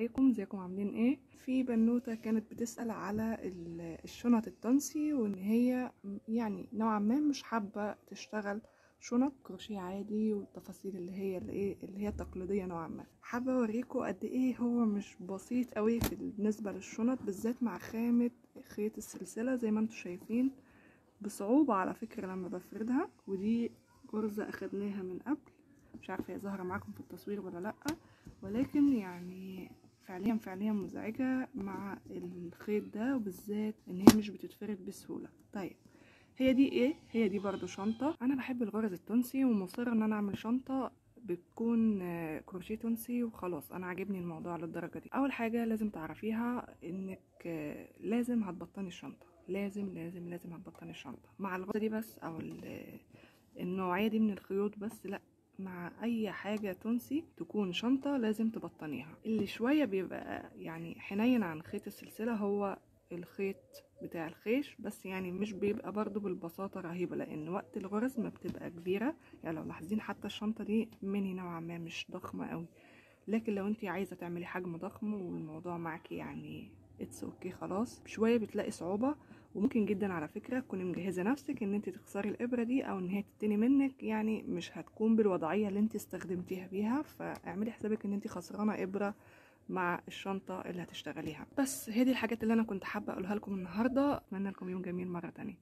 ازيكم عاملين ايه؟ في بنوته كانت بتسأل على الشنط التنسي، وان هي يعني نوعا ما مش حابه تشتغل شنط كروشيه عادي والتفاصيل اللي هي التقليديه نوعا ما. حابه اوريكم قد ايه هو مش بسيط قوي بالنسبه للشنط، بالذات مع خامه خيط السلسله زي ما انتم شايفين، بصعوبه على فكره لما بفردها. ودي غرزه اخدناها من قبل، مش عارفه هي ظاهره معاكم في التصوير ولا لا، ولكن يعني فعليا مزعجة مع الخيط ده، وبالذات ان هي مش بتتفرد بسهولة. طيب هي دي ايه؟ هي دي برضو شنطة. انا بحب الغرز التونسي ومصر ان انا اعمل شنطة بتكون كروشيه تونسي وخلاص، انا عاجبني الموضوع للدرجة دي. اول حاجة لازم تعرفيها انك لازم هتبطني الشنطة، لازم لازم لازم هتبطني الشنطة مع الغرزة دي بس، او النوعية دي من الخيوط بس، لا مع اي حاجة تونسي تكون شنطة لازم تبطنيها. اللي شوية بيبقى يعني حنين عن خيط السلسلة هو الخيط بتاع الخيش بس، يعني مش بيبقى برضو بالبساطة رهيبة، لان وقت الغرز ما بتبقى كبيرة. يعني لو لاحظين حتى الشنطة دي مني نوعا ما مش ضخمة قوي، لكن لو انتي عايزة تعملي حجم ضخم والموضوع معاكي يعني اتس اوكي خلاص، شوية بتلاقي صعوبة. وممكن جدا على فكرة تكوني مجهزة نفسك ان انت تخسري الابرة دي او ان هي تتني منك، يعني مش هتكون بالوضعية اللي انت استخدمتيها بيها، فاعملي حسابك ان انت خسرانة ابرة مع الشنطة اللي هتشتغليها. بس هذه الحاجات اللي انا كنت حابة اقولها لكم النهاردة، اتمنى لكم يوم جميل مرة تانية.